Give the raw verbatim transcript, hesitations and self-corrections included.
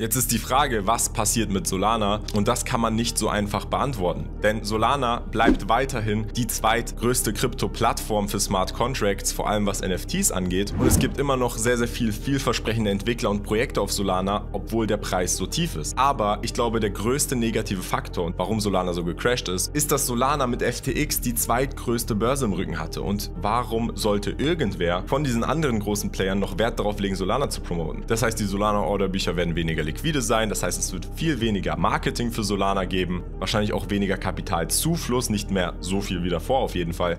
Jetzt ist die Frage, was passiert mit Solana? Und das kann man nicht so einfach beantworten. Denn Solana bleibt weiterhin die zweitgrößte Krypto-Plattform für Smart Contracts, vor allem was N F Ts angeht. Und es gibt immer noch sehr, sehr viel vielversprechende Entwickler und Projekte auf Solana, obwohl der Preis so tief ist. Aber ich glaube, der größte negative Faktor und warum Solana so gecrashed ist, ist, dass Solana mit F T X die zweitgrößte Börse im Rücken hatte. Und warum sollte irgendwer von diesen anderen großen Playern noch Wert darauf legen, Solana zu promoten? Das heißt, die Solana-Orderbücher werden weniger liquide sein, das heißt, es wird viel weniger Marketing für Solana geben, wahrscheinlich auch weniger Kapitalzufluss, nicht mehr so viel wie davor auf jeden Fall.